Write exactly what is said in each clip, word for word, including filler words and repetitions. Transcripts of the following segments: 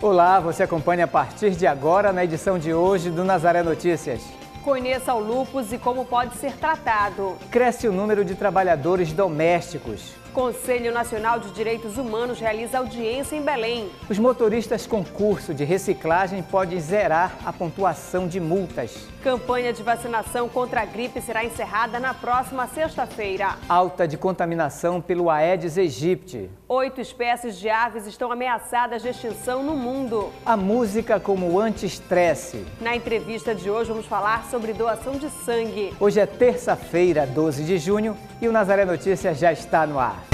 Olá, você acompanha a partir de agora na edição de hoje do Nazaré Notícias. Conheça o lúpus e como pode ser tratado. Cresce o número de trabalhadores domésticos. Conselho Nacional de Direitos Humanos realiza audiência em Belém. Os motoristas com curso de reciclagem podem zerar a pontuação de multas. Campanha de vacinação contra a gripe será encerrada na próxima sexta-feira. Alta de contaminação pelo Aedes aegypti. Oito espécies de aves estão ameaçadas de extinção no mundo. A música como anti-estresse. Na entrevista de hoje vamos falar sobre doação de sangue. Hoje é terça-feira, doze de junho, e o Nazaré Notícias já está no ar.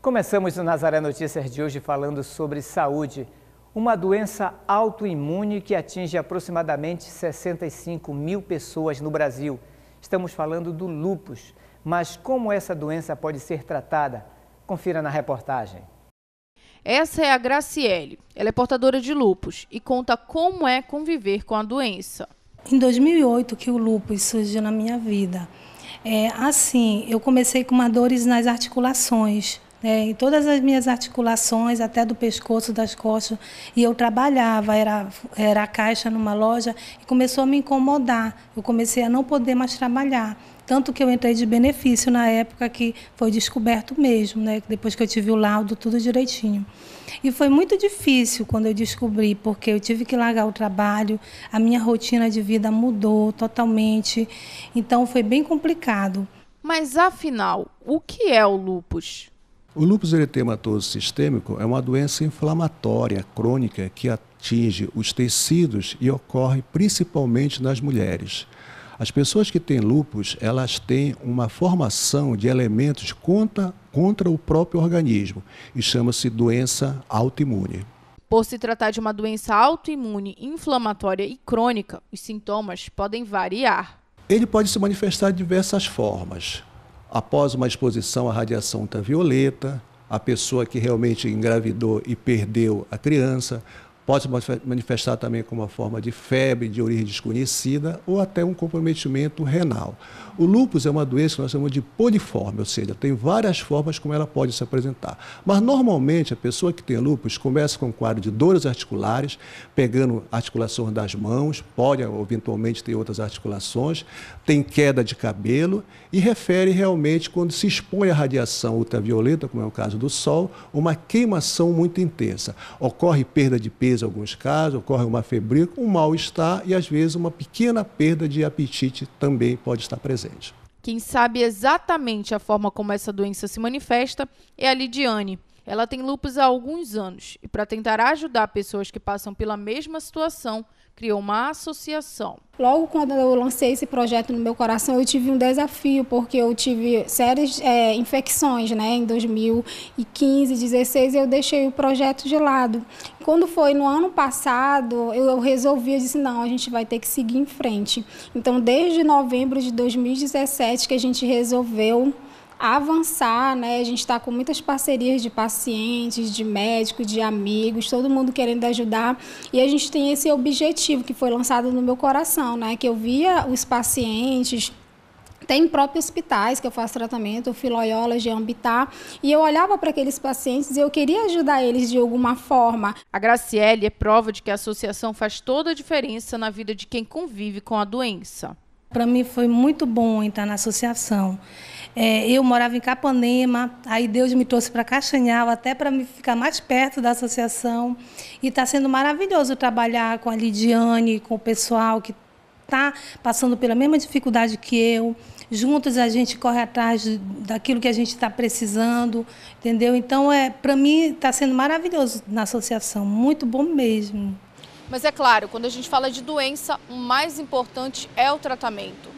Começamos o Nazaré Notícias de hoje falando sobre saúde, uma doença autoimune que atinge aproximadamente sessenta e cinco mil pessoas no Brasil. Estamos falando do lúpus, mas como essa doença pode ser tratada? Confira na reportagem. Essa é a Graciele. Ela é portadora de lúpus e conta como é conviver com a doença. Em dois mil e oito que o lúpus surgiu na minha vida. É, assim, eu comecei com umas dores nas articulações. É, em todas as minhas articulações, até do pescoço, das costas, e eu trabalhava, era, era caixa numa loja, e começou a me incomodar, eu comecei a não poder mais trabalhar, tanto que eu entrei de benefício na época que foi descoberto mesmo, né, depois que eu tive o laudo, tudo direitinho. E foi muito difícil quando eu descobri, porque eu tive que largar o trabalho, a minha rotina de vida mudou totalmente, então foi bem complicado. Mas afinal, o que é o lúpus? O lúpus eritematoso sistêmico é uma doença inflamatória crônica que atinge os tecidos e ocorre principalmente nas mulheres. As pessoas que têm lúpus, elas têm uma formação de elementos contra, contra o próprio organismo e chama-se doença autoimune. Por se tratar de uma doença autoimune, inflamatória e crônica, os sintomas podem variar. Ele pode se manifestar de diversas formas. Após uma exposição à radiação ultravioleta, a pessoa que realmente engravidou e perdeu a criança pode manifestar também como uma forma de febre de origem desconhecida ou até um comprometimento renal. O lúpus é uma doença que nós chamamos de poliforme, ou seja, tem várias formas como ela pode se apresentar. Mas normalmente a pessoa que tem lúpus começa com um quadro de dores articulares, pegando articulações das mãos, pode eventualmente ter outras articulações, tem queda de cabelo e refere realmente quando se expõe à radiação ultravioleta, como é o caso do sol, uma queimação muito intensa. Ocorre perda de peso em alguns casos, ocorre uma febril, um mal-estar e às vezes uma pequena perda de apetite também pode estar presente. Quem sabe exatamente a forma como essa doença se manifesta é a Lidiane. Ela tem lúpus há alguns anos e para tentar ajudar pessoas que passam pela mesma situação, criou uma associação. Logo quando eu lancei esse projeto no meu coração, eu tive um desafio, porque eu tive sérias é, infecções, né? Em dois mil e quinze, dezesseis, eu deixei o projeto de lado. Quando foi no ano passado, eu, eu resolvi, eu disse, não, a gente vai ter que seguir em frente. Então, desde novembro de dois mil e dezessete que a gente resolveu avançar, né? A gente está com muitas parcerias de pacientes, de médicos, de amigos, todo mundo querendo ajudar. E a gente tem esse objetivo que foi lançado no meu coração, né? Que eu via os pacientes, tem próprios hospitais que eu faço tratamento, Loyola, Jean-Bitá, e eu olhava para aqueles pacientes e eu queria ajudar eles de alguma forma. A Graciele é prova de que a associação faz toda a diferença na vida de quem convive com a doença. Para mim foi muito bom entrar na associação. É, eu morava em Capanema, aí Deus me trouxe para Castanhal, até para me ficar mais perto da associação. E está sendo maravilhoso trabalhar com a Lidiane, com o pessoal que está passando pela mesma dificuldade que eu. Juntos a gente corre atrás daquilo que a gente está precisando, entendeu? Então, é, para mim, está sendo maravilhoso na associação, muito bom mesmo. Mas é claro, quando a gente fala de doença, o mais importante é o tratamento.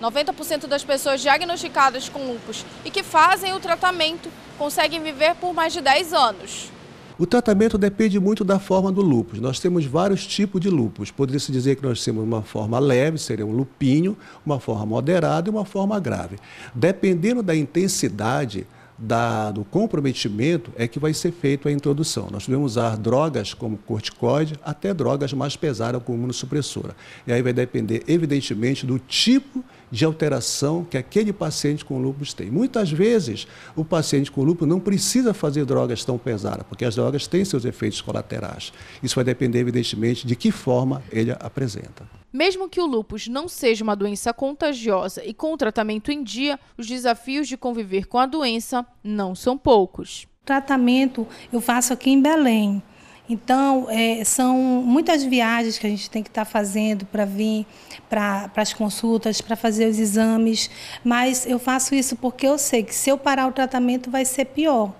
noventa por cento das pessoas diagnosticadas com lúpus e que fazem o tratamento conseguem viver por mais de dez anos. O tratamento depende muito da forma do lúpus. Nós temos vários tipos de lúpus. Poderia-se dizer que nós temos uma forma leve, seria um lupinho, uma forma moderada e uma forma grave. Dependendo da intensidade da, do comprometimento é que vai ser feita a introdução. Nós devemos usar drogas como corticoide, até drogas mais pesadas como imunossupressora. E aí vai depender, evidentemente, do tipo de alteração que aquele paciente com lúpus tem. Muitas vezes, o paciente com lúpus não precisa fazer drogas tão pesadas, porque as drogas têm seus efeitos colaterais. Isso vai depender, evidentemente, de que forma ele apresenta. Mesmo que o lúpus não seja uma doença contagiosa e com tratamento em dia, os desafios de conviver com a doença não são poucos. O tratamento eu faço aqui em Belém. Então, é, são muitas viagens que a gente tem que estar tá fazendo para vir para as consultas, para fazer os exames, mas eu faço isso porque eu sei que se eu parar o tratamento vai ser pior,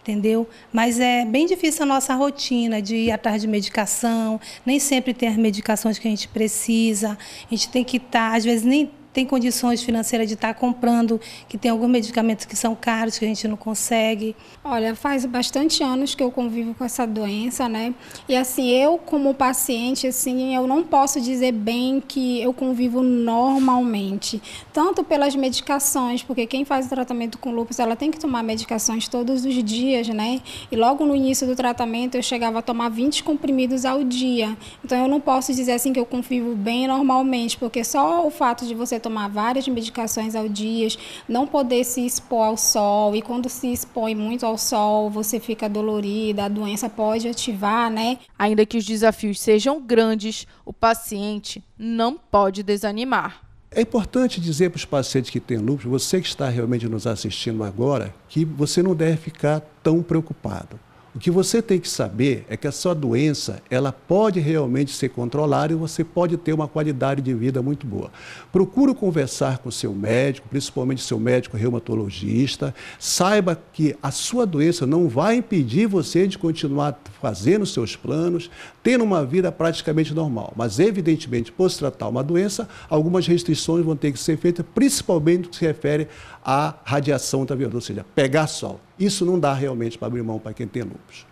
entendeu? Mas é bem difícil a nossa rotina de ir atrás de medicação, nem sempre tem as medicações que a gente precisa, a gente tem que estar, tá, às vezes nem tem condições financeiras de estar comprando, que tem alguns medicamentos que são caros, que a gente não consegue. Olha, faz bastante anos que eu convivo com essa doença, né? E assim, eu como paciente, assim, eu não posso dizer bem que eu convivo normalmente. Tanto pelas medicações, porque quem faz o tratamento com lúpus, ela tem que tomar medicações todos os dias, né? E logo no início do tratamento, eu chegava a tomar vinte comprimidos ao dia. Então, eu não posso dizer assim que eu convivo bem normalmente, porque só o fato de você tomar tomar várias medicações ao dia, não poder se expor ao sol, e quando se expõe muito ao sol, você fica dolorida, a doença pode ativar, né? Ainda que os desafios sejam grandes, o paciente não pode desanimar. É importante dizer para os pacientes que têm lúpus, você que está realmente nos assistindo agora, que você não deve ficar tão preocupado. O que você tem que saber é que a sua doença, ela pode realmente ser controlada e você pode ter uma qualidade de vida muito boa. Procure conversar com o seu médico, principalmente seu médico reumatologista. Saiba que a sua doença não vai impedir você de continuar fazendo seus planos, tendo uma vida praticamente normal. Mas, evidentemente, por se tratar uma doença, algumas restrições vão ter que ser feitas, principalmente no que se refere à radiação ultravioleta, ou seja, pegar sol. Isso não dá realmente para abrir mão para quem tem lúpus.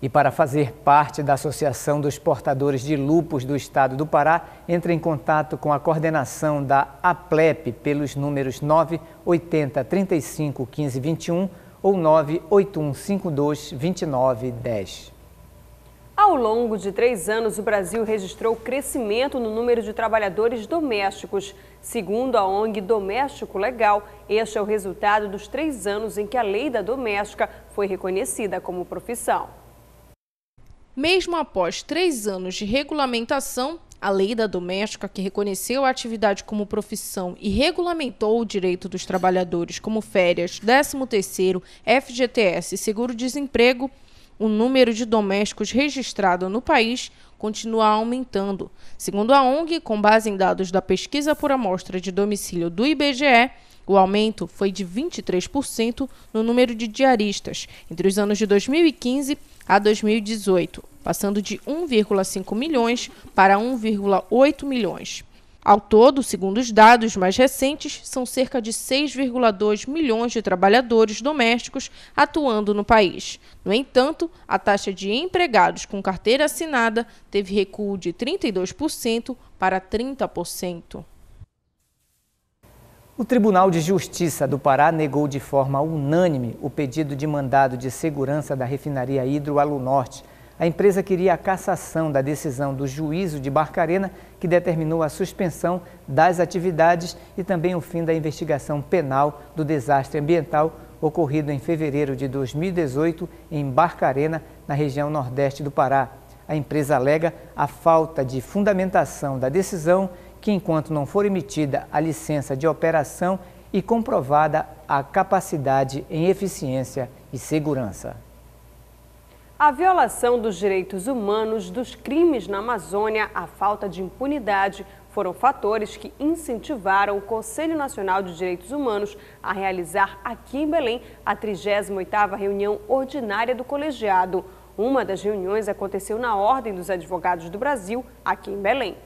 E para fazer parte da Associação dos Portadores de Lúpus do Estado do Pará, entre em contato com a coordenação da Aplep pelos números nove oito zero, três cinco, um cinco dois um ou nove oito um, cinco dois, dois nove um zero. Ao longo de três anos, o Brasil registrou crescimento no número de trabalhadores domésticos. Segundo a ONG Doméstico Legal, este é o resultado dos três anos em que a lei da doméstica foi reconhecida como profissão. Mesmo após três anos de regulamentação, a lei da doméstica, que reconheceu a atividade como profissão e regulamentou o direito dos trabalhadores como férias, décimo terceiro, F G T S e seguro-desemprego, o número de domésticos registrado no país continua aumentando. Segundo a ONG, com base em dados da pesquisa por amostra de domicílio do I B G E, o aumento foi de vinte e três por cento no número de diaristas entre os anos de dois mil e quinze a dois mil e dezoito, passando de um vírgula cinco milhões para um vírgula oito milhões. Ao todo, segundo os dados mais recentes, são cerca de seis vírgula dois milhões de trabalhadores domésticos atuando no país. No entanto, a taxa de empregados com carteira assinada teve recuo de trinta e dois por cento para trinta por cento. O Tribunal de Justiça do Pará negou de forma unânime o pedido de mandado de segurança da refinaria Hidro Alunorte. A empresa queria a cassação da decisão do juízo de Barcarena, que determinou a suspensão das atividades e também o fim da investigação penal do desastre ambiental ocorrido em fevereiro de dois mil e dezoito em Barcarena, na região nordeste do Pará. A empresa alega a falta de fundamentação da decisão, que enquanto não for emitida a licença de operação e comprovada a capacidade em eficiência e segurança. A violação dos direitos humanos, dos crimes na Amazônia, a falta de impunidade foram fatores que incentivaram o Conselho Nacional de Direitos Humanos a realizar aqui em Belém a trigésima oitava reunião ordinária do colegiado. Uma das reuniões aconteceu na Ordem dos Advogados do Brasil, aqui em Belém.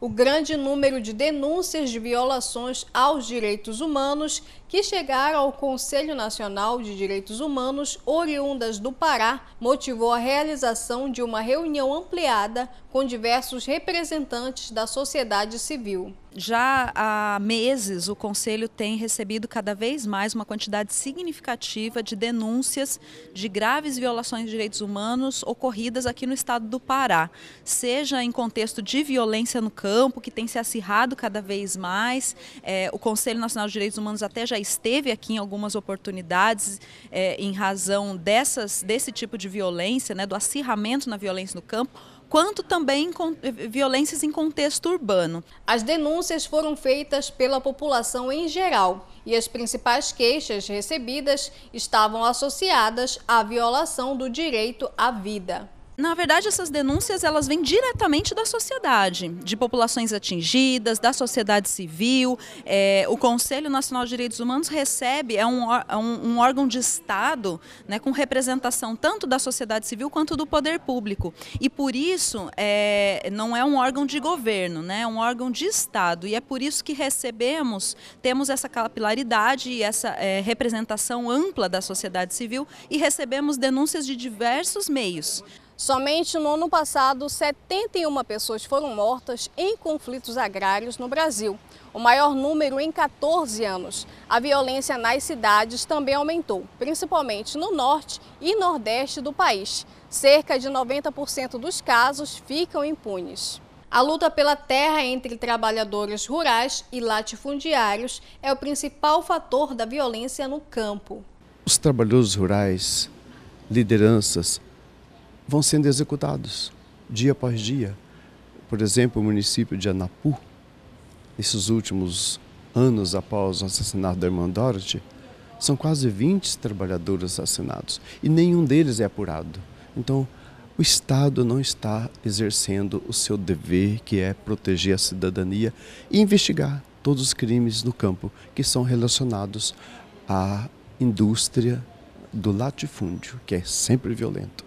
O grande número de denúncias de violações aos direitos humanos que chegaram ao Conselho Nacional de Direitos Humanos, oriundas do Pará, motivou a realização de uma reunião ampliada com diversos representantes da sociedade civil. já há meses o Conselho tem recebido cada vez mais uma quantidade significativa de denúncias de graves violações de direitos humanos ocorridas aqui no estado do Pará, seja em contexto de violência no campo, que tem se acirrado cada vez mais. É, o Conselho Nacional de Direitos Humanos até já esteve aqui em algumas oportunidades é, em razão dessas, desse tipo de violência, né, do acirramento na violência no campo, quanto também violências em contexto urbano. As denúncias foram feitas pela população em geral e as principais queixas recebidas estavam associadas à violação do direito à vida. Na verdade, essas denúncias elas vêm diretamente da sociedade, de populações atingidas, da sociedade civil. É, o Conselho Nacional de Direitos Humanos recebe, é um, é um órgão de Estado, né, com representação tanto da sociedade civil quanto do poder público. E por isso, é, não é um órgão de governo, né, é um órgão de Estado. E é por isso que recebemos, temos essa capilaridade e essa é, representação ampla da sociedade civil e recebemos denúncias de diversos meios. Somente no ano passado, setenta e uma pessoas foram mortas em conflitos agrários no Brasil, o maior número em quatorze anos. A violência nas cidades também aumentou, principalmente no norte e nordeste do país. Cerca de noventa por cento dos casos ficam impunes. A luta pela terra entre trabalhadores rurais e latifundiários é o principal fator da violência no campo. Os trabalhadores rurais, lideranças, vão sendo executados dia após dia. Por exemplo, o município de Anapu, nesses últimos anos após o assassinato da irmã Dorothy, são quase vinte trabalhadores assassinados e nenhum deles é apurado. Então, o Estado não está exercendo o seu dever, que é proteger a cidadania e investigar todos os crimes no campo que são relacionados à indústria do latifúndio, que é sempre violento.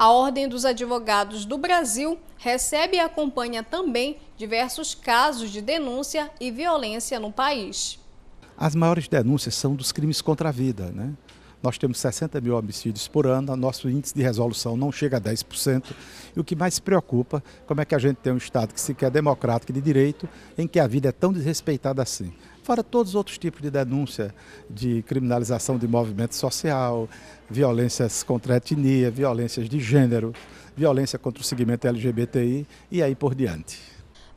A Ordem dos Advogados do Brasil recebe e acompanha também diversos casos de denúncia e violência no país. As maiores denúncias são dos crimes contra a vida, né? Nós temos sessenta mil homicídios por ano, nosso índice de resolução não chega a dez por cento. E o que mais preocupa, como é que a gente tem um Estado que se quer democrático e de direito, em que a vida é tão desrespeitada assim. Fora todos os outros tipos de denúncia, de criminalização de movimento social, violências contra a etnia, violências de gênero, violência contra o segmento L G B T I e aí por diante.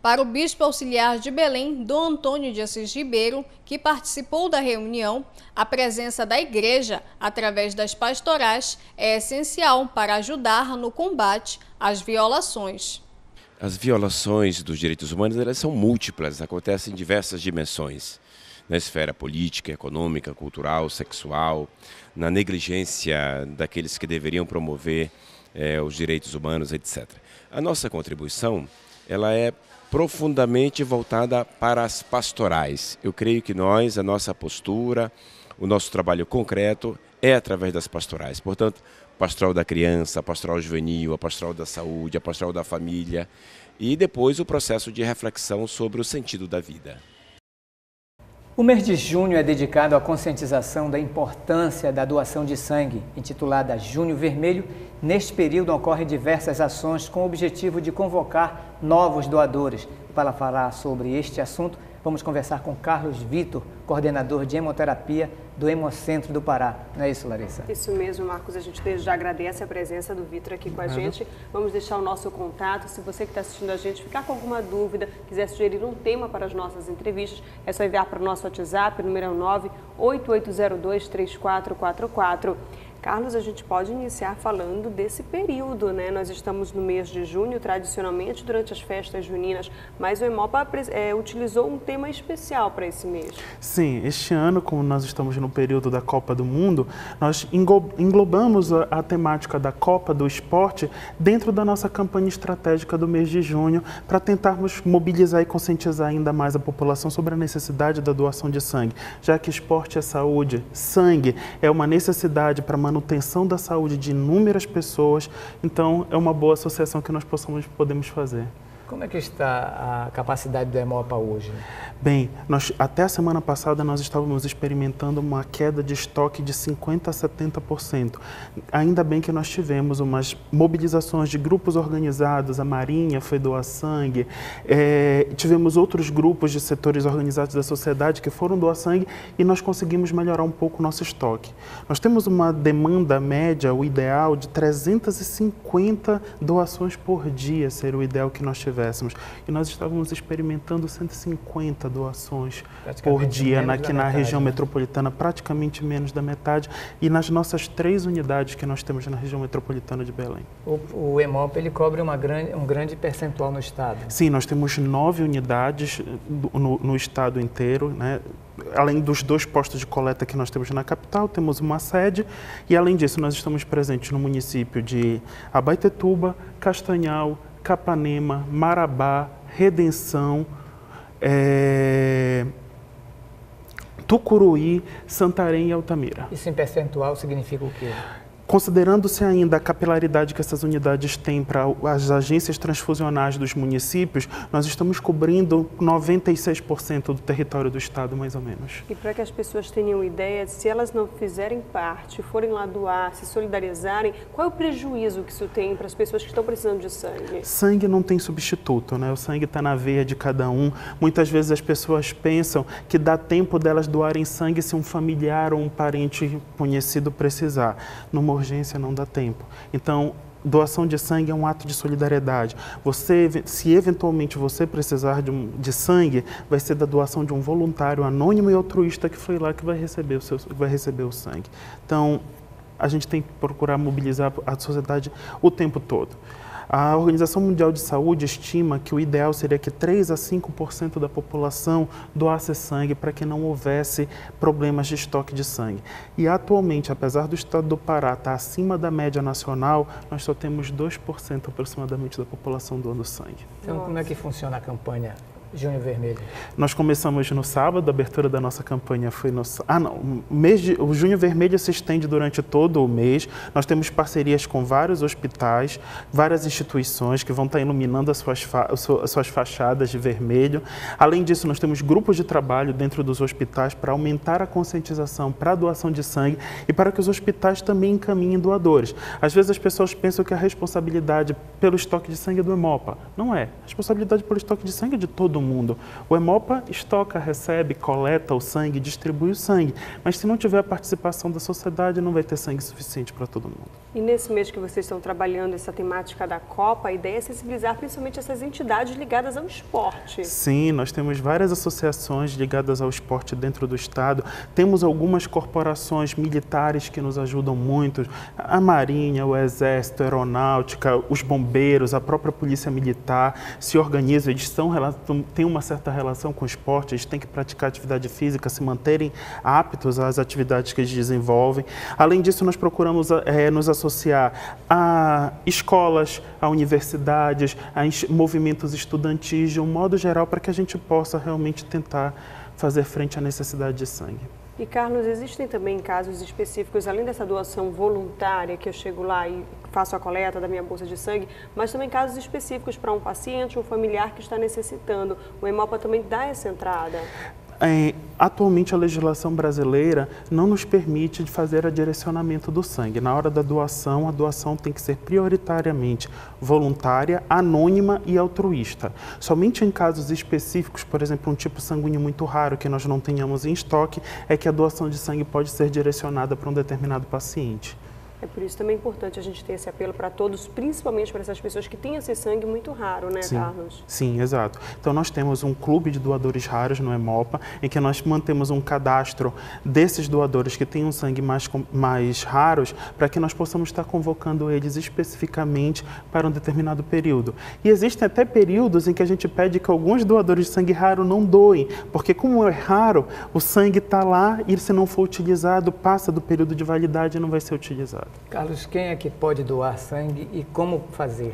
Para o bispo auxiliar de Belém, Dom Antônio de Assis Ribeiro, que participou da reunião, a presença da igreja, através das pastorais, é essencial para ajudar no combate às violações. As violações dos direitos humanos, elas são múltiplas, acontecem em diversas dimensões, na esfera política, econômica, cultural, sexual, na negligência daqueles que deveriam promover eh, os direitos humanos, etcétera. A nossa contribuição, ela é profundamente voltada para as pastorais. Eu creio que nós, a nossa postura, o nosso trabalho concreto é através das pastorais, portanto, a pastoral da criança, a pastoral juvenil, a pastoral da saúde, a pastoral da família e depois o processo de reflexão sobre o sentido da vida. O mês de junho é dedicado à conscientização da importância da doação de sangue, intitulada Junho Vermelho. Neste período ocorrem diversas ações com o objetivo de convocar novos doadores. Para falar sobre este assunto, vamos conversar com Carlos Vitor, coordenador de hemoterapia do Hemocentro do Pará. Não é isso, Larissa? Isso mesmo, Marcos. A gente desde já agradece a presença do Vitor aqui com a gente. Vamos deixar o nosso contato. Se você que está assistindo a gente ficar com alguma dúvida, quiser sugerir um tema para as nossas entrevistas, é só enviar para o nosso WhatsApp, o número é nove oito oito zero dois, três quatro quatro quatro. Carlos, a gente pode iniciar falando desse período, né? Nós estamos no mês de junho, tradicionalmente durante as festas juninas, mas o Hemopa é, utilizou um tema especial para esse mês. Sim, este ano, como nós estamos no período da Copa do Mundo, nós englobamos a, a temática da Copa do Esporte dentro da nossa campanha estratégica do mês de junho, para tentarmos mobilizar e conscientizar ainda mais a população sobre a necessidade da doação de sangue, já que esporte é saúde, sangue é uma necessidade para manter manutenção da saúde de inúmeras pessoas, então é uma boa associação que nós possamos, podemos fazer. Como é que está a capacidade do Hemopa hoje? Bem, nós, até a semana passada nós estávamos experimentando uma queda de estoque de cinquenta a setenta por cento. Ainda bem que nós tivemos umas mobilizações de grupos organizados, a Marinha foi doar sangue, é, tivemos outros grupos de setores organizados da sociedade que foram doar sangue e nós conseguimos melhorar um pouco o nosso estoque. Nós temos uma demanda média, o ideal, de trezentas e cinquenta doações por dia, seria o ideal que nós tivemos. E nós estávamos experimentando cento e cinquenta doações por dia na, aqui na região metropolitana, praticamente menos da metade, e nas nossas três unidades que nós temos na região metropolitana de Belém. O, o Hemopa, ele cobre uma grande, um grande percentual no estado? Sim, nós temos nove unidades no, no estado inteiro, né? Além dos dois postos de coleta que nós temos na capital, temos uma sede e, além disso, nós estamos presentes no município de Abaetetuba, Castanhal, Capanema, Marabá, Redenção, é... Tucuruí, Santarém e Altamira. Isso em percentual significa o quê? Considerando-se ainda a capilaridade que essas unidades têm para as agências transfusionais dos municípios, nós estamos cobrindo noventa e seis por cento do território do estado, mais ou menos. E para que as pessoas tenham ideia, se elas não fizerem parte, forem lá doar, se solidarizarem, qual é o prejuízo que isso tem para as pessoas que estão precisando de sangue? Sangue não tem substituto, né? O sangue está na veia de cada um. Muitas vezes as pessoas pensam que dá tempo delas doarem sangue se um familiar ou um parente conhecido precisar. Numa urgência não dá tempo. Então, doação de sangue é um ato de solidariedade. Você, se eventualmente você precisar de, um, de sangue, vai ser da doação de um voluntário anônimo e altruísta que foi lá que vai receber o, seu, vai receber o sangue. Então, a gente tem que procurar mobilizar a sociedade o tempo todo. A Organização Mundial de Saúde estima que o ideal seria que três a cinco por cento da população doasse sangue para que não houvesse problemas de estoque de sangue. E atualmente, apesar do estado do Pará estar acima da média nacional, nós só temos dois por cento aproximadamente da população doando sangue. Então, como é que funciona a campanha Junho Vermelho? Nós começamos no sábado, a abertura da nossa campanha foi no... Ah, não, mês de... o Junho Vermelho se estende durante todo o mês. Nós temos parcerias com vários hospitais, várias instituições que vão estar iluminando as suas, fa... as suas fachadas de vermelho. Além disso, nós temos grupos de trabalho dentro dos hospitais para aumentar a conscientização para a doação de sangue e para que os hospitais também encaminhem doadores. Às vezes as pessoas pensam que a responsabilidade pelo estoque de sangue é do Hemopa. Não é. A responsabilidade pelo estoque de sangue é de todo mundo. mundo. O Hemopa estoca, recebe, coleta o sangue, distribui o sangue, mas se não tiver a participação da sociedade, não vai ter sangue suficiente para todo mundo. E nesse mês que vocês estão trabalhando essa temática da Copa, a ideia é sensibilizar principalmente essas entidades ligadas ao esporte. Sim, nós temos várias associações ligadas ao esporte dentro do estado, temos algumas corporações militares que nos ajudam muito, a Marinha, o Exército, a Aeronáutica, os bombeiros, a própria Polícia Militar se organizam, eles estão relacionando tem uma certa relação com o esporte, eles têm que praticar atividade física, se manterem aptos às atividades que eles desenvolvem. Além disso, nós procuramos é, nos associar a escolas, a universidades, a movimentos estudantis, de um modo geral, para que a gente possa realmente tentar fazer frente à necessidade de sangue. E, Carlos, existem também casos específicos, além dessa doação voluntária, que eu chego lá e faço a coleta da minha bolsa de sangue, mas também casos específicos para um paciente, um familiar que está necessitando. O Hemopa também dá essa entrada? É, atualmente a legislação brasileira não nos permite fazer a direcionamento do sangue. Na hora da doação, a doação tem que ser prioritariamente voluntária, anônima e altruísta. Somente em casos específicos, por exemplo, um tipo sanguíneo muito raro que nós não tenhamos em estoque, é que a doação de sangue pode ser direcionada para um determinado paciente. É por isso também importante a gente ter esse apelo para todos, principalmente para essas pessoas que têm esse sangue muito raro, né, sim, Carlos? Sim, exato. Então, nós temos um clube de doadores raros no Hemopa, em que nós mantemos um cadastro desses doadores que têm um sangue mais, mais raros, para que nós possamos estar convocando eles especificamente para um determinado período. E existem até períodos em que a gente pede que alguns doadores de sangue raro não doem, porque como é raro, o sangue está lá e se não for utilizado, passa do período de validade e não vai ser utilizado. Carlos, quem é que pode doar sangue e como fazer?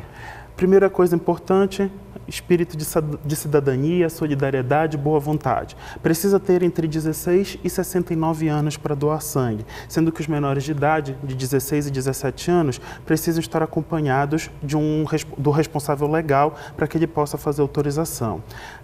Primeira coisa importante, espírito de cidadania, solidariedade, boa vontade. Precisa ter entre dezesseis e sessenta e nove anos para doar sangue, sendo que os menores de idade, de dezesseis e dezessete anos, precisam estar acompanhados de um, do responsável legal para que ele possa fazer autorização.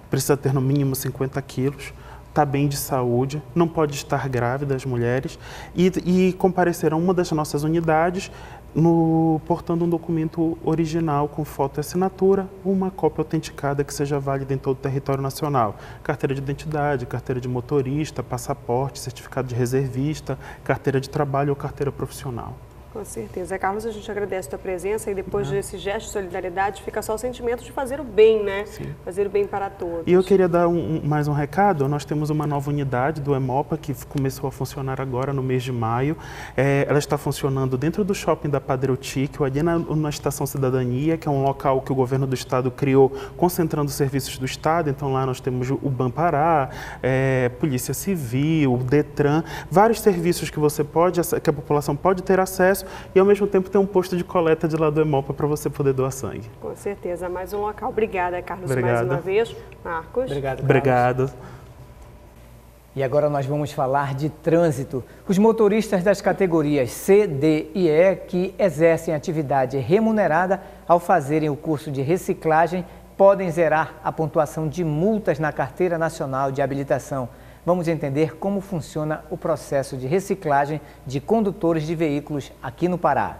Precisa ter no mínimo cinquenta quilos. Está bem de saúde, não pode estar grávida as mulheres e, e comparecer a uma das nossas unidades no, portando um documento original com foto e assinatura, uma cópia autenticada que seja válida em todo o território nacional. Carteira de identidade, carteira de motorista, passaporte, certificado de reservista, carteira de trabalho ou carteira profissional. Com certeza. Carlos, a gente agradece a tua presença e depois uhum. desse gesto de solidariedade fica só o sentimento de fazer o bem, né? Sim. Fazer o bem para todos. E eu queria dar um, mais um recado. Nós temos uma nova unidade do Hemopa que começou a funcionar agora no mês de maio. É, ela está funcionando dentro do shopping da Padre Otílio, ali na, na Estação Cidadania, que é um local que o governo do estado criou concentrando os serviços do estado. Então lá nós temos o BAMPARÁ, é, Polícia Civil, o Detran, vários serviços que você pode, que a população pode ter acesso, e ao mesmo tempo tem um posto de coleta de lá do Hemopa para você poder doar sangue. Com certeza, mais um local. Obrigada, Carlos, Obrigado. mais uma vez. Marcos. Obrigado, Carlos. Obrigado. E agora nós vamos falar de trânsito. Os motoristas das categorias C, D e E que exercem atividade remunerada ao fazerem o curso de reciclagem podem zerar a pontuação de multas na Carteira Nacional de Habilitação. Vamos entender como funciona o processo de reciclagem de condutores de veículos aqui no Pará.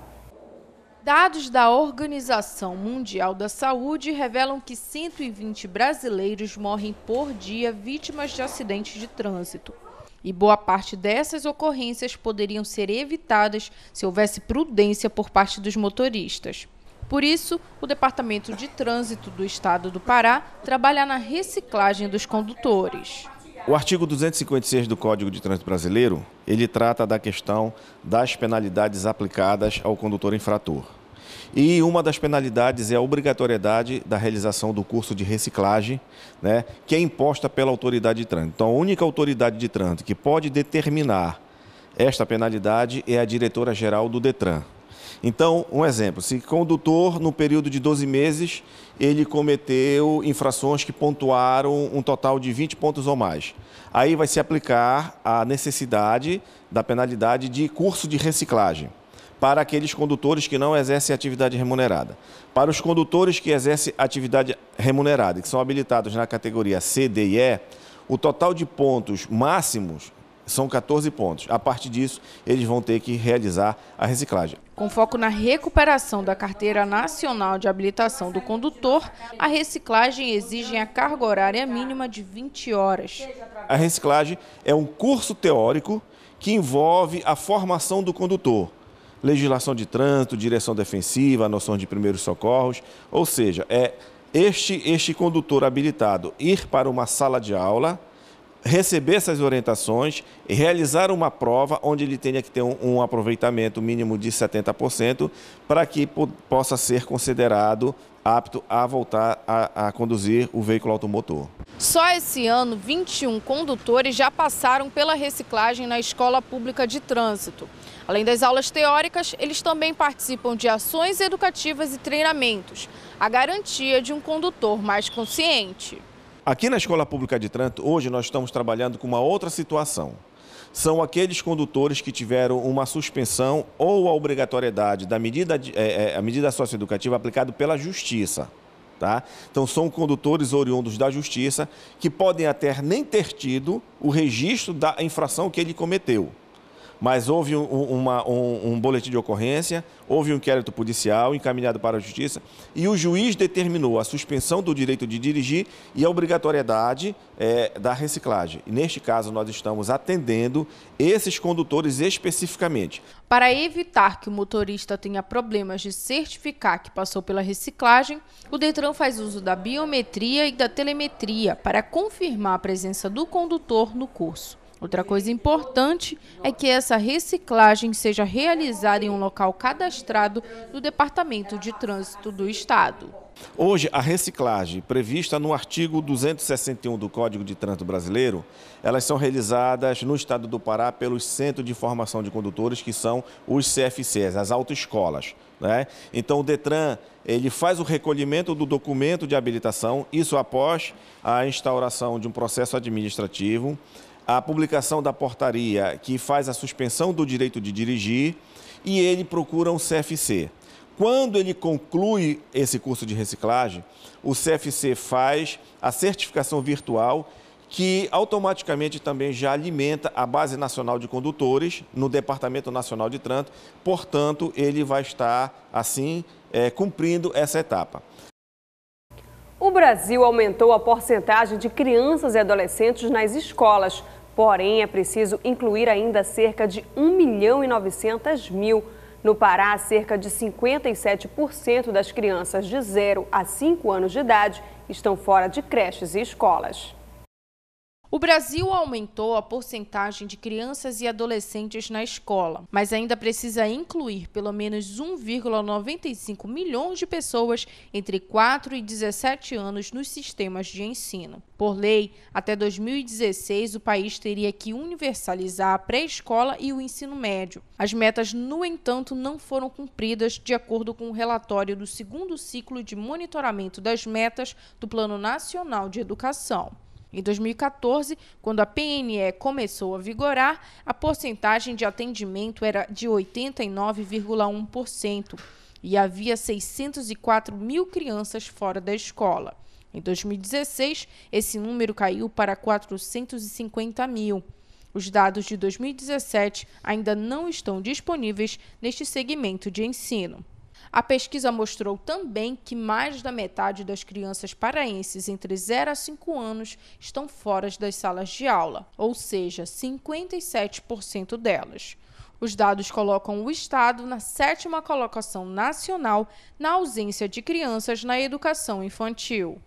Dados da Organização Mundial da Saúde revelam que cento e vinte brasileiros morrem por dia vítimas de acidentes de trânsito. E boa parte dessas ocorrências poderiam ser evitadas se houvesse prudência por parte dos motoristas. Por isso, o Departamento de Trânsito do Estado do Pará trabalha na reciclagem dos condutores. O artigo duzentos e cinquenta e seis do Código de Trânsito Brasileiro, ele trata da questão das penalidades aplicadas ao condutor infrator. E uma das penalidades é a obrigatoriedade da realização do curso de reciclagem, né, que é imposta pela autoridade de trânsito. Então, a única autoridade de trânsito que pode determinar esta penalidade é a diretora-geral do Detran. Então, um exemplo, se condutor, no período de doze meses, ele cometeu infrações que pontuaram um total de vinte pontos ou mais, aí vai se aplicar a necessidade da penalidade de curso de reciclagem para aqueles condutores que não exercem atividade remunerada. Para os condutores que exercem atividade remunerada, que são habilitados na categoria C, D e E, o total de pontos máximos são quatorze pontos. A partir disso, eles vão ter que realizar a reciclagem. Com foco na recuperação da Carteira Nacional de Habilitação do Condutor, a reciclagem exige a carga horária mínima de vinte horas. A reciclagem é um curso teórico que envolve a formação do condutor. Legislação de trânsito, direção defensiva, noção de primeiros socorros, ou seja, é este, este condutor habilitado ir para uma sala de aula, receber essas orientações e realizar uma prova onde ele tenha que ter um, um aproveitamento mínimo de setenta por cento para que po possa ser considerado apto a voltar a, a conduzir o veículo automotor. Só esse ano, vinte e um condutores já passaram pela reciclagem na Escola Pública de Trânsito. Além das aulas teóricas, eles também participam de ações educativas e treinamentos, a garantia de um condutor mais consciente. Aqui na Escola Pública de Trânsito, hoje nós estamos trabalhando com uma outra situação. São aqueles condutores que tiveram uma suspensão ou a obrigatoriedade da medida, é, a medida socioeducativa aplicada pela Justiça. Tá? Então, são condutores oriundos da Justiça que podem até nem ter tido o registro da infração que ele cometeu. Mas houve um, uma, um, um boletim de ocorrência, houve um inquérito policial encaminhado para a Justiça e o juiz determinou a suspensão do direito de dirigir e a obrigatoriedade é, da reciclagem. E neste caso, nós estamos atendendo esses condutores especificamente. Para evitar que o motorista tenha problemas de certificar que passou pela reciclagem, o Detran faz uso da biometria e da telemetria para confirmar a presença do condutor no curso. Outra coisa importante é que essa reciclagem seja realizada em um local cadastrado no Departamento de Trânsito do Estado. Hoje, a reciclagem prevista no artigo duzentos e sessenta e um do Código de Trânsito Brasileiro, elas são realizadas no estado do Pará pelos Centros de Formação de Condutores, que são os C F Cs, as autoescolas, né? Então, o Detran ele faz o recolhimento do documento de habilitação, isso após a instauração de um processo administrativo, a publicação da portaria que faz a suspensão do direito de dirigir e ele procura um C F C. Quando ele conclui esse curso de reciclagem, o C F C faz a certificação virtual que automaticamente também já alimenta a Base Nacional de Condutores no Departamento Nacional de Trânsito, portanto, ele vai estar, assim, é, cumprindo essa etapa. O Brasil aumentou a porcentagem de crianças e adolescentes nas escolas, porém é preciso incluir ainda cerca de um milhão e novecentos mil. No Pará, cerca de cinquenta e sete por cento das crianças de zero a cinco anos de idade estão fora de creches e escolas. O Brasil aumentou a porcentagem de crianças e adolescentes na escola, mas ainda precisa incluir pelo menos um vírgula noventa e cinco milhões de pessoas entre quatro e dezessete anos nos sistemas de ensino. Por lei, até dois mil e dezesseis, o país teria que universalizar a pré-escola e o ensino médio. As metas, no entanto, não foram cumpridas, de acordo com o relatório do segundo ciclo de monitoramento das metas do Plano Nacional de Educação. Em dois mil e quatorze, quando a P N E começou a vigorar, a porcentagem de atendimento era de oitenta e nove vírgula um por cento e havia seiscentos e quatro mil crianças fora da escola. Em dois mil e dezesseis, esse número caiu para quatrocentos e cinquenta mil. Os dados de dois mil e dezessete ainda não estão disponíveis neste segmento de ensino. A pesquisa mostrou também que mais da metade das crianças paraenses entre zero a cinco anos estão fora das salas de aula, ou seja, cinquenta e sete por cento delas. Os dados colocam o Estado na sétima colocação nacional na ausência de crianças na educação infantil.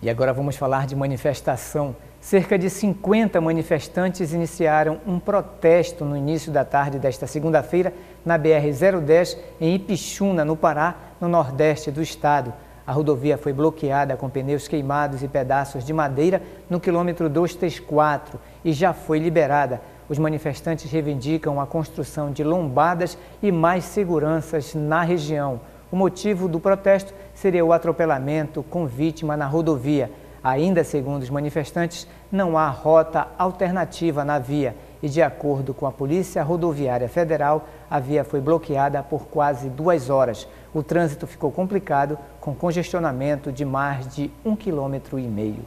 E agora vamos falar de manifestação. Cerca de cinquenta manifestantes iniciaram um protesto no início da tarde desta segunda-feira na B R zero dez em Ipixuna, no Pará, no nordeste do estado. A rodovia foi bloqueada com pneus queimados e pedaços de madeira no quilômetro duzentos e trinta e quatro e já foi liberada. Os manifestantes reivindicam a construção de lombadas e mais seguranças na região. O motivo do protesto seria o atropelamento com vítima na rodovia. Ainda segundo os manifestantes, não há rota alternativa na via e, de acordo com a Polícia Rodoviária Federal, a via foi bloqueada por quase duas horas. O trânsito ficou complicado, com congestionamento de mais de um quilômetro e meio.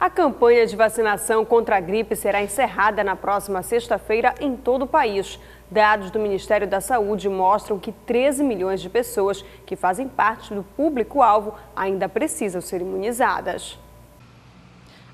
A campanha de vacinação contra a gripe será encerrada na próxima sexta-feira em todo o país. Dados do Ministério da Saúde mostram que treze milhões de pessoas que fazem parte do público-alvo ainda precisam ser imunizadas.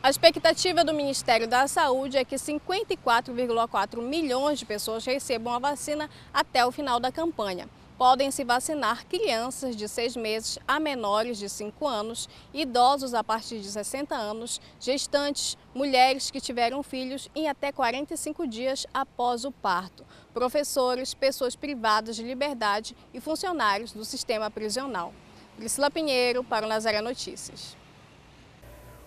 A expectativa do Ministério da Saúde é que cinquenta e quatro vírgula quatro milhões de pessoas recebam a vacina até o final da campanha. Podem se vacinar crianças de seis meses a menores de cinco anos, idosos a partir de sessenta anos, gestantes, mulheres que tiveram filhos em até quarenta e cinco dias após o parto, professores, pessoas privadas de liberdade e funcionários do sistema prisional. Priscila Pinheiro para o Nazaré Notícias.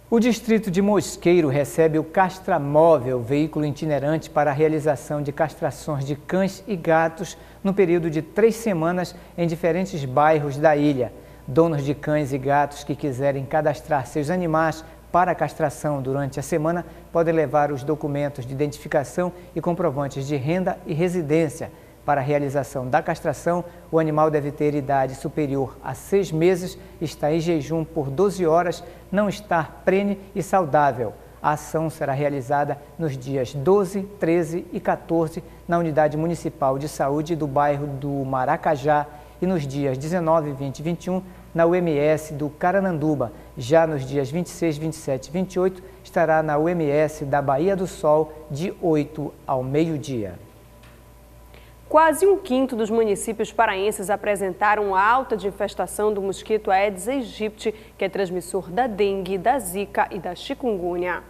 O distrito de Mosqueiro recebe o Castramóvel, veículo itinerante para a realização de castrações de cães e gatos no período de três semanas em diferentes bairros da ilha. Donos de cães e gatos que quiserem cadastrar seus animais para castração durante a semana podem levar os documentos de identificação e comprovantes de renda e residência. Para a realização da castração, o animal deve ter idade superior a seis meses, estar em jejum por doze horas, não estar prene e saudável. A ação será realizada nos dias doze, treze e quatorze na Unidade Municipal de Saúde do bairro do Maracajá e nos dias dezenove, vinte e vinte e um na U M S do Carananduba. Já nos dias vinte e seis, vinte e sete e vinte e oito estará na U M S da Bahia do Sol de oito ao meio-dia. Quase um quinto dos municípios paraenses apresentaram alta de infestação do mosquito Aedes aegypti, que é transmissor da dengue, da zika e da chikungunya.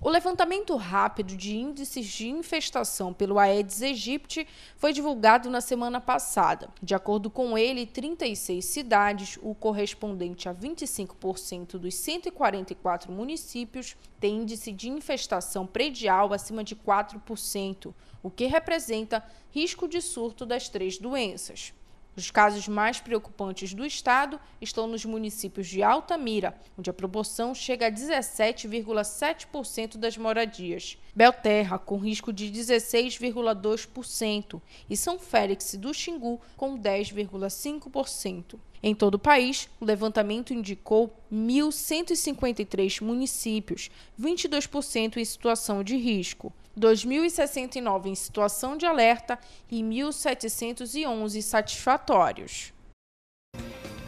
O levantamento rápido de índices de infestação pelo Aedes aegypti foi divulgado na semana passada. De acordo com ele, trinta e seis cidades, o correspondente a vinte e cinco por cento dos cento e quarenta e quatro municípios, têm índice de infestação predial acima de quatro por cento, o que representa risco de surto das três doenças. Os casos mais preocupantes do estado estão nos municípios de Altamira, onde a proporção chega a dezessete vírgula sete por cento das moradias, Belterra, com risco de dezesseis vírgula dois por cento, e São Félix do Xingu, com dez vírgula cinco por cento. Em todo o país, o levantamento indicou mil cento e cinquenta e três municípios, vinte e dois por cento em situação de risco, dois mil e sessenta e nove em situação de alerta e mil setecentos e onze satisfatórios.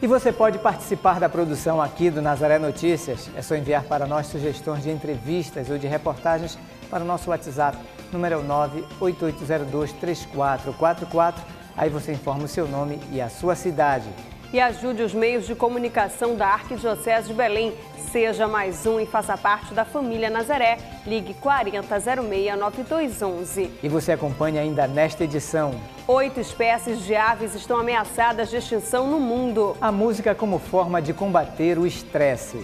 E você pode participar da produção aqui do Nazaré Notícias. É só enviar para nós sugestões de entrevistas ou de reportagens para o nosso WhatsApp, número nove oito oito zero dois três quatro quatro quatro. Aí você informa o seu nome e a sua cidade. E ajude os meios de comunicação da Arquidiocese de Belém. Seja mais um e faça parte da família Nazaré. Ligue quarenta zero seis nove dois onze. E você acompanha ainda nesta edição. Oito espécies de aves estão ameaçadas de extinção no mundo. A música como forma de combater o estresse.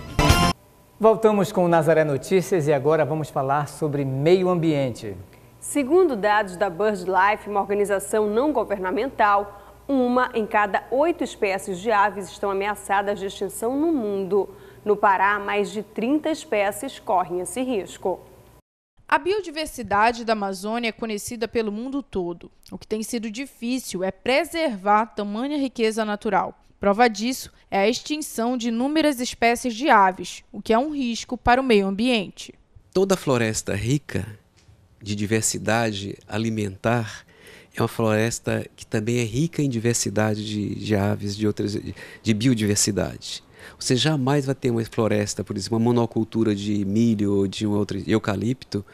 Voltamos com o Nazaré Notícias e agora vamos falar sobre meio ambiente. Segundo dados da BirdLife, uma organização não governamental, uma em cada oito espécies de aves estão ameaçadas de extinção no mundo. No Pará, mais de trinta espécies correm esse risco. A biodiversidade da Amazônia é conhecida pelo mundo todo. O que tem sido difícil é preservar tamanha riqueza natural. Prova disso é a extinção de inúmeras espécies de aves, o que é um risco para o meio ambiente. Toda floresta rica de diversidade alimentar é uma floresta que também é rica em diversidade de, de aves, de, outras, de biodiversidade. Você jamais vai ter uma floresta, por exemplo, uma monocultura de milho ou de um outro eucalipto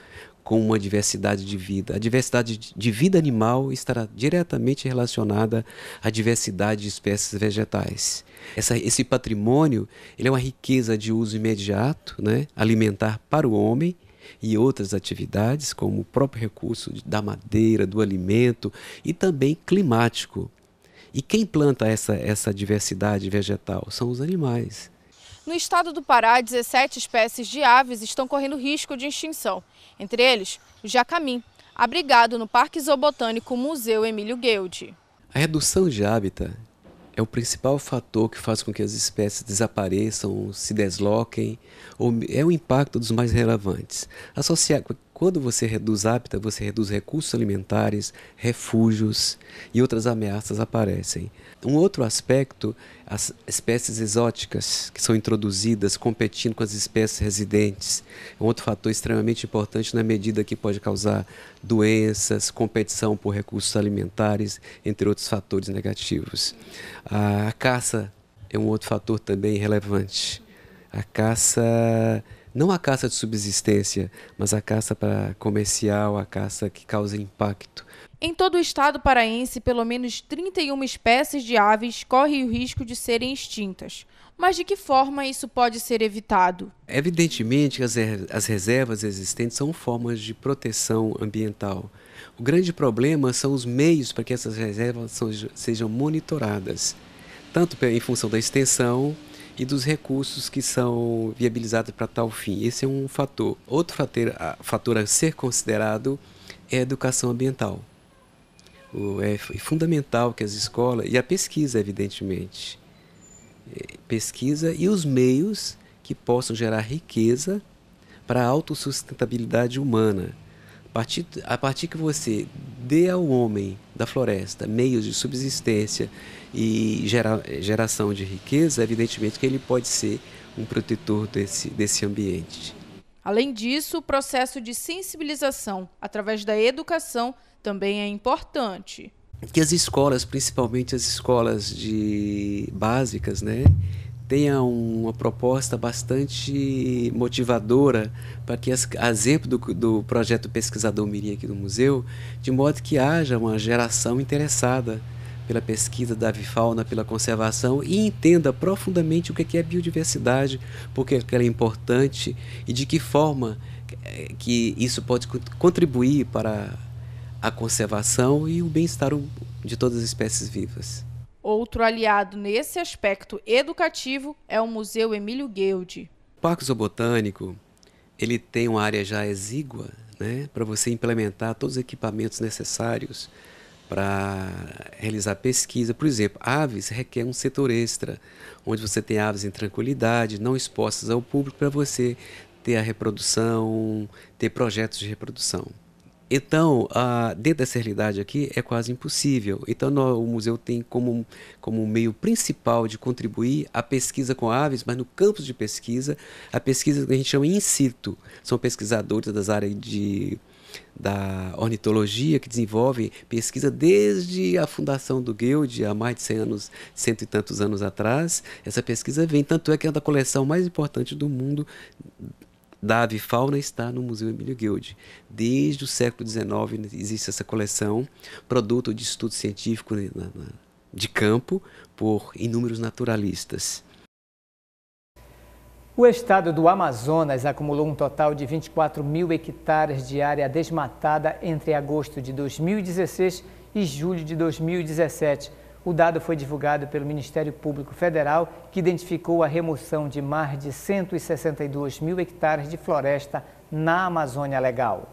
com uma diversidade de vida. A diversidade de vida animal estará diretamente relacionada à diversidade de espécies vegetais. Essa, esse patrimônio, ele é uma riqueza de uso imediato, né, alimentar para o homem e outras atividades, como o próprio recurso da madeira, do alimento e também climático. E quem planta essa, essa diversidade vegetal são os animais. No estado do Pará, dezessete espécies de aves estão correndo risco de extinção. Entre eles, o jacamim, abrigado no Parque Zoobotânico Museu Emílio Gueldi. A redução de hábitat é o principal fator que faz com que as espécies desapareçam, se desloquem, ou é o impacto dos mais relevantes. Associar, quando você reduz hábitat, você reduz recursos alimentares, refúgios e outras ameaças aparecem. Um outro aspecto, as espécies exóticas que são introduzidas competindo com as espécies residentes. É um outro fator extremamente importante na medida que pode causar doenças, competição por recursos alimentares, entre outros fatores negativos. A caça é um outro fator também relevante. A caça... Não a caça de subsistência, mas a caça para comercial, a caça que causa impacto. Em todo o estado paraense, pelo menos trinta e uma espécies de aves correm o risco de serem extintas. Mas de que forma isso pode ser evitado? Evidentemente, as, as reservas existentes são formas de proteção ambiental. O grande problema são os meios para que essas reservas são, sejam monitoradas, tanto em função da extensão e dos recursos que são viabilizados para tal fim. Esse é um fator. Outro fator a, fator a ser considerado é a educação ambiental. O, é, é fundamental que as escolas, e a pesquisa, evidentemente, é, pesquisa e os meios que possam gerar riqueza para a autossustentabilidade humana. A partir, a partir que você dê ao homem da floresta meios de subsistência e gera, geração de riqueza, evidentemente que ele pode ser um protetor desse, desse ambiente. Além disso, o processo de sensibilização através da educação também é importante. Que as escolas, principalmente as escolas de básicas, né, tenham uma proposta bastante motivadora para que, as, a exemplo do, do projeto Pesquisador Mirim aqui do museu, de modo que haja uma geração interessada pela pesquisa da avifauna, pela conservação, e entenda profundamente o que é biodiversidade, porque ela é importante e de que forma que isso pode contribuir para a conservação e o bem-estar de todas as espécies vivas. Outro aliado nesse aspecto educativo é o Museu Emílio Gueldi. O Parque Zoobotânico, ele tem uma área já exígua, né, para você implementar todos os equipamentos necessários para realizar pesquisa. Por exemplo, aves requer um setor extra, onde você tem aves em tranquilidade, não expostas ao público, para você ter a reprodução, ter projetos de reprodução. Então, a, dentro dessa realidade aqui, é quase impossível. Então, no, o museu tem como, como meio principal de contribuir a pesquisa com aves, mas no campo de pesquisa, a pesquisa que a gente chama in situ. São pesquisadores das áreas de, da ornitologia que desenvolvem pesquisa desde a fundação do Gueldi, há mais de cem anos, cento e tantos anos atrás. Essa pesquisa vem, tanto é que é da coleção mais importante do mundo, da avifauna, está no Museu Emílio Gueldi. Desde o século dezenove existe essa coleção, produto de estudo científico de campo por inúmeros naturalistas. O estado do Amazonas acumulou um total de vinte e quatro mil hectares de área desmatada entre agosto de dois mil e dezesseis e julho de dois mil e dezessete. O dado foi divulgado pelo Ministério Público Federal, que identificou a remoção de mais de cento e sessenta e dois mil hectares de floresta na Amazônia Legal.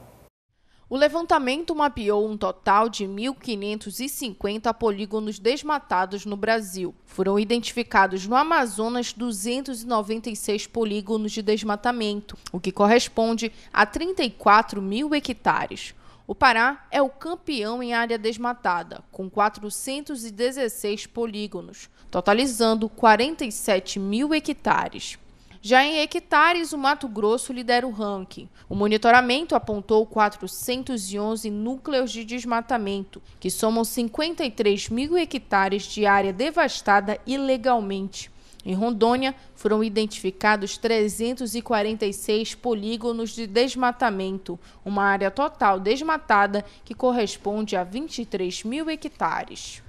O levantamento mapeou um total de mil quinhentos e cinquenta polígonos desmatados no Brasil. Foram identificados no Amazonas duzentos e noventa e seis polígonos de desmatamento, o que corresponde a trinta e quatro mil hectares. O Pará é o campeão em área desmatada, com quatrocentos e dezesseis polígonos, totalizando quarenta e sete mil hectares. Já em hectares, o Mato Grosso lidera o ranking. O monitoramento apontou quatrocentos e onze núcleos de desmatamento, que somam cinquenta e três mil hectares de área devastada ilegalmente. Em Rondônia, foram identificados trezentos e quarenta e seis polígonos de desmatamento, uma área total desmatada que corresponde a vinte e três mil hectares.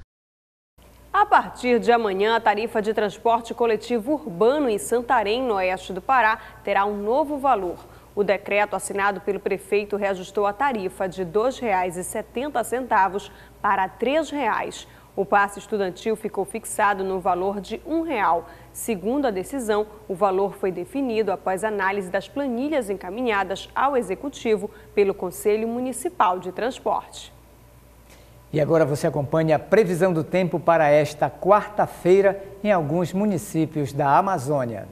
A partir de amanhã, a tarifa de transporte coletivo urbano em Santarém, no oeste do Pará, terá um novo valor. O decreto assinado pelo prefeito reajustou a tarifa de dois reais e setenta centavos para três reais. O passe estudantil ficou fixado no valor de um real. Segundo a decisão, o valor foi definido após análise das planilhas encaminhadas ao Executivo pelo Conselho Municipal de Transporte. E agora você acompanha a previsão do tempo para esta quarta-feira em alguns municípios da Amazônia.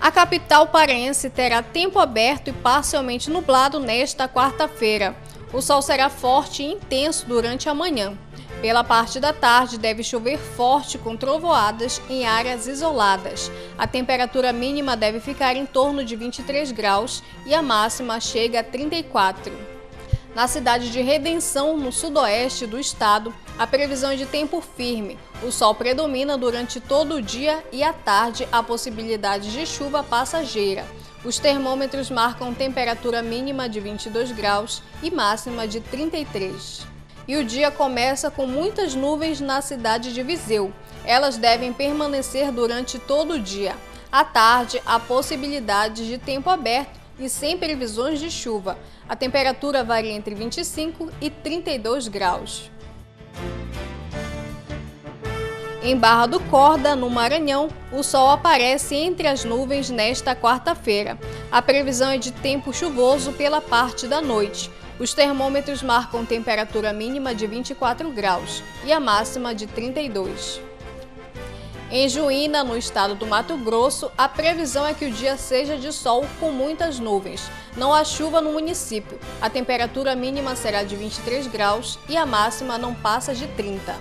A capital paraense terá tempo aberto e parcialmente nublado nesta quarta-feira. O sol será forte e intenso durante a manhã. Pela parte da tarde, deve chover forte com trovoadas em áreas isoladas. A temperatura mínima deve ficar em torno de vinte e três graus e a máxima chega a trinta e quatro. Na cidade de Redenção, no sudoeste do estado, a previsão é de tempo firme. O sol predomina durante todo o dia e à tarde a possibilidade de chuva passageira. Os termômetros marcam temperatura mínima de vinte e dois graus e máxima de trinta e três. E o dia começa com muitas nuvens na cidade de Viseu. Elas devem permanecer durante todo o dia. À tarde, a possibilidade de tempo aberto e sem previsões de chuva. A temperatura varia entre vinte e cinco e trinta e dois graus. Em Barra do Corda, no Maranhão, o sol aparece entre as nuvens nesta quarta-feira. A previsão é de tempo chuvoso pela parte da noite. Os termômetros marcam temperatura mínima de vinte e quatro graus e a máxima de trinta e dois. Em Juína, no estado do Mato Grosso, a previsão é que o dia seja de sol com muitas nuvens. Não há chuva no município. A temperatura mínima será de vinte e três graus e a máxima não passa de trinta.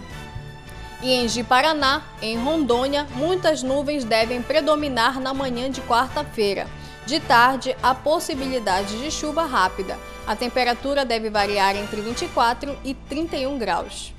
E em Ji-Paraná, em Rondônia, muitas nuvens devem predominar na manhã de quarta-feira. De tarde, há possibilidade de chuva rápida. A temperatura deve variar entre vinte e quatro e trinta e um graus.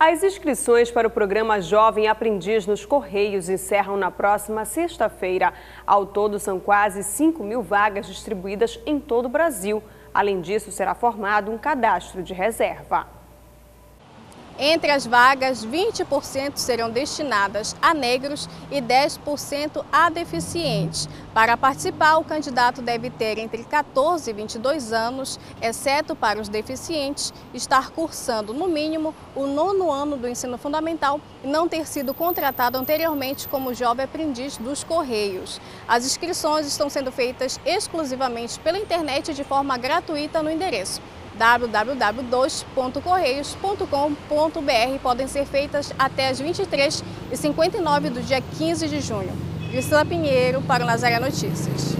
As inscrições para o programa Jovem Aprendiz nos Correios encerram na próxima sexta-feira. Ao todo, são quase cinco mil vagas distribuídas em todo o Brasil. Além disso, será formado um cadastro de reserva. Entre as vagas, vinte por cento serão destinadas a negros e dez por cento a deficientes. Para participar, o candidato deve ter entre quatorze e vinte e dois anos, exceto para os deficientes, estar cursando, no mínimo, o nono ano do ensino fundamental e não ter sido contratado anteriormente como jovem aprendiz dos Correios. As inscrições estão sendo feitas exclusivamente pela internet de forma gratuita no endereço w w w ponto correios ponto com ponto b r. Podem ser feitas até as vinte e três e cinquenta e nove do dia quinze de junho. Priscila Pinheiro para o Nazaré Notícias.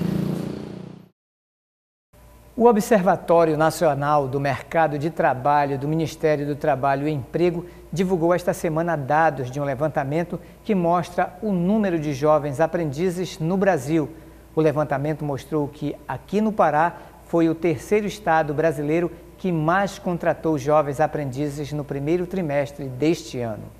O Observatório Nacional do Mercado de Trabalho do Ministério do Trabalho e Emprego divulgou esta semana dados de um levantamento que mostra o número de jovens aprendizes no Brasil. O levantamento mostrou que aqui no Pará foi o terceiro estado brasileiro que mais contratou jovens aprendizes no primeiro trimestre deste ano.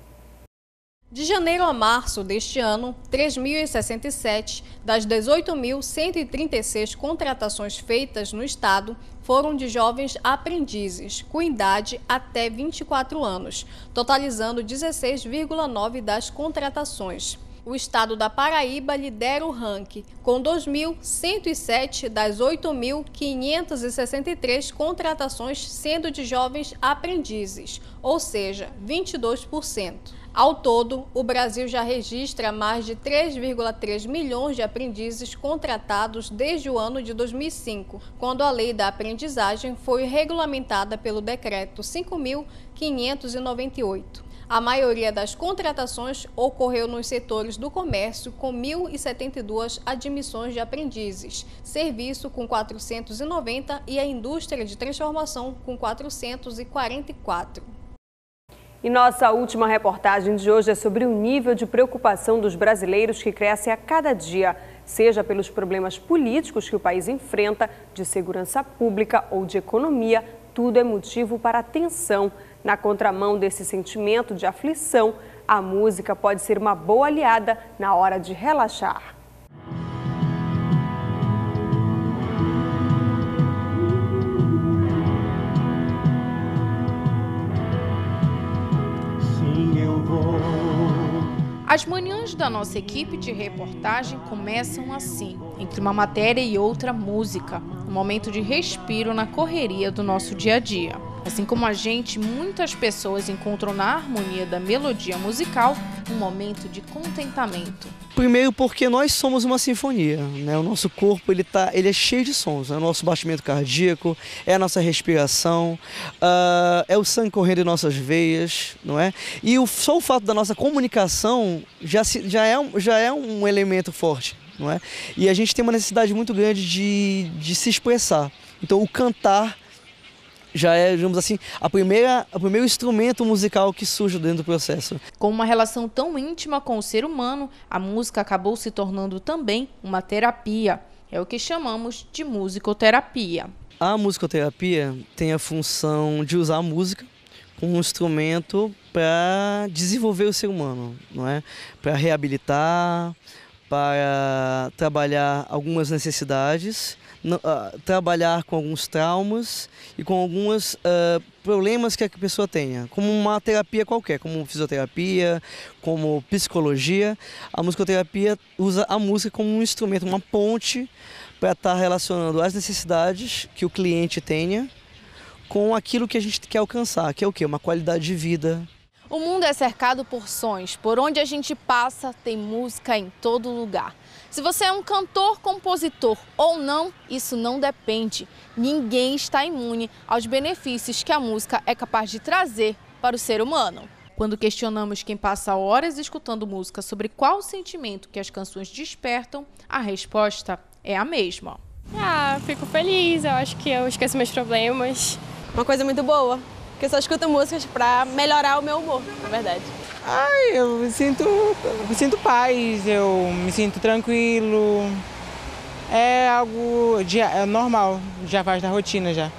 De janeiro a março deste ano, três mil e sessenta e sete das dezoito mil cento e trinta e seis contratações feitas no estado foram de jovens aprendizes, com idade até vinte e quatro anos, totalizando dezesseis vírgula nove por cento das contratações. O estado da Paraíba lidera o ranking, com dois mil cento e sete das oito mil quinhentas e sessenta e três contratações sendo de jovens aprendizes, ou seja, vinte e dois por cento. Ao todo, o Brasil já registra mais de três vírgula três milhões de aprendizes contratados desde o ano de dois mil e cinco, quando a lei da aprendizagem foi regulamentada pelo decreto cinco mil quinhentos e noventa e oito. A maioria das contratações ocorreu nos setores do comércio, com mil e setenta e duas admissões de aprendizes, serviço com quatrocentos e noventa e a indústria de transformação com quatrocentos e quarenta e quatro. E nossa última reportagem de hoje é sobre o nível de preocupação dos brasileiros que cresce a cada dia, seja pelos problemas políticos que o país enfrenta, de segurança pública ou de economia. Tudo é motivo para atenção. Na contramão desse sentimento de aflição, a música pode ser uma boa aliada na hora de relaxar. Sim, eu vou. As manhãs da nossa equipe de reportagem começam assim, entre uma matéria e outra música, um momento de respiro na correria do nosso dia a dia. Assim como a gente, muitas pessoas encontram na harmonia da melodia musical um momento de contentamento. Primeiro porque nós somos uma sinfonia, né? O nosso corpo ele tá, ele é cheio de sons, é o nosso batimento cardíaco, é a nossa respiração, uh, é o sangue correndo em nossas veias, não é? E o, só o fato da nossa comunicação já, se, já, é, já é um elemento forte, não é? E a gente tem uma necessidade muito grande de, de se expressar, então o cantar já é, digamos assim, a primeira, o primeiro instrumento musical que surge dentro do processo. Com uma relação tão íntima com o ser humano, a música acabou se tornando também uma terapia. É o que chamamos de musicoterapia. A musicoterapia tem a função de usar a música como um instrumento para desenvolver o ser humano, não é? Para reabilitar, para trabalhar algumas necessidades, trabalhar com alguns traumas e com alguns uh, problemas que a pessoa tenha, como uma terapia qualquer, como fisioterapia, como psicologia. A musicoterapia usa a música como um instrumento, uma ponte para estar relacionando as necessidades que o cliente tenha com aquilo que a gente quer alcançar, que é o quê? Uma qualidade de vida. O mundo é cercado por sons, por onde a gente passa tem música em todo lugar. Se você é um cantor, compositor ou não, isso não depende. Ninguém está imune aos benefícios que a música é capaz de trazer para o ser humano. Quando questionamos quem passa horas escutando música sobre qual sentimento que as canções despertam, a resposta é a mesma. Ah, fico feliz, eu acho que eu esqueço meus problemas. Uma coisa muito boa. Porque eu só escuto músicas para melhorar o meu humor, na verdade. Ai, eu me sinto, eu me sinto paz, eu me sinto tranquilo. É algo de, é normal, já faz da rotina já.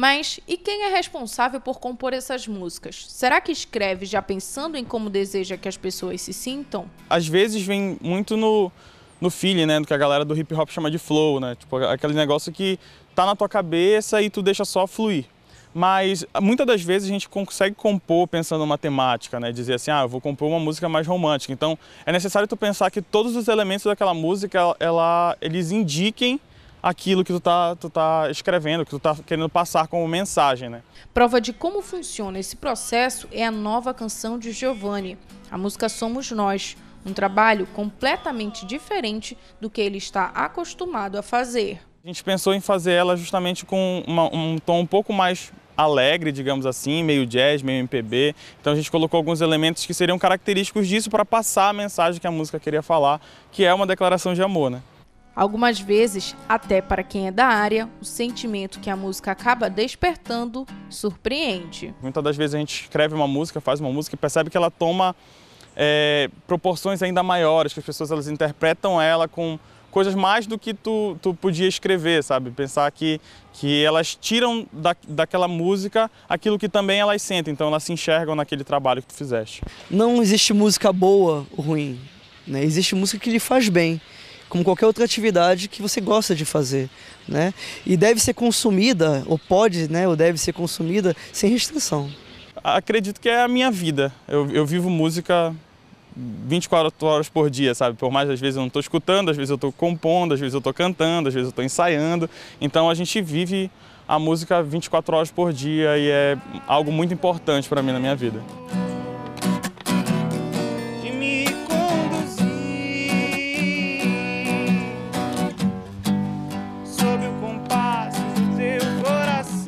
Mas e quem é responsável por compor essas músicas? Será que escreve já pensando em como deseja que as pessoas se sintam? Às vezes vem muito no, no feeling, né? Do que a galera do hip hop chama de flow, né? Tipo, aquele negócio que tá na tua cabeça e tu deixa só fluir. Mas muitas das vezes a gente consegue compor pensando numa temática, né? Dizer assim, ah, eu vou compor uma música mais romântica. Então é necessário tu pensar que todos os elementos daquela música, ela, eles indiquem aquilo que tu tá, tu tá escrevendo, que tu tá querendo passar como mensagem, né? Prova de como funciona esse processo é a nova canção de Giovanni, a música Somos Nós, um trabalho completamente diferente do que ele está acostumado a fazer. A gente pensou em fazer ela justamente com uma, um tom um pouco mais alegre, digamos assim, meio jazz, meio M P B. Então a gente colocou alguns elementos que seriam característicos disso para passar a mensagem que a música queria falar, que é uma declaração de amor, né? Algumas vezes, até para quem é da área, o sentimento que a música acaba despertando surpreende. Muitas das vezes a gente escreve uma música, faz uma música e percebe que ela toma é, proporções ainda maiores, que as pessoas elas interpretam ela com coisas mais do que tu, tu podia escrever, sabe? Pensar que, que elas tiram da, daquela música aquilo que também elas sentem, então elas se enxergam naquele trabalho que tu fizeste. Não existe música boa ou ruim, né? Existe música que lhe faz bem, como qualquer outra atividade que você gosta de fazer, né? E deve ser consumida, ou pode, né? Ou deve ser consumida sem restrição. Acredito que é a minha vida. Eu, eu vivo música vinte e quatro horas por dia, sabe? Por mais às vezes eu não estou escutando, às vezes eu estou compondo, às vezes eu estou cantando, às vezes eu estou ensaiando. Então a gente vive a música vinte e quatro horas por dia e é algo muito importante para mim na minha vida. De me conduzir sob o compasso do teu coração.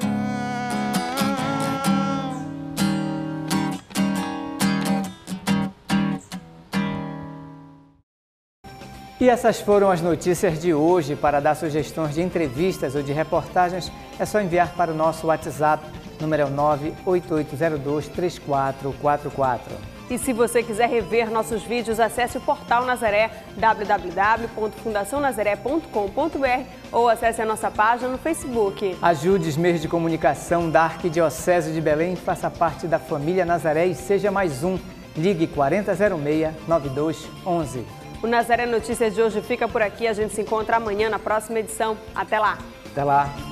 E essas foram as notícias de hoje. Para dar sugestões de entrevistas ou de reportagens, é só enviar para o nosso WhatsApp, número nove oito oito zero dois três quatro quatro quatro. E se você quiser rever nossos vídeos, acesse o portal Nazaré, w w w ponto fundação nazaré ponto com ponto b r, ou acesse a nossa página no Facebook. Ajude os meios de comunicação da Arquidiocese de Belém, faça parte da família Nazaré e seja mais um. Ligue quatro zero zero seis, nove dois um um. O Nazaré Notícias de hoje fica por aqui. A gente se encontra amanhã na próxima edição. Até lá! Até lá!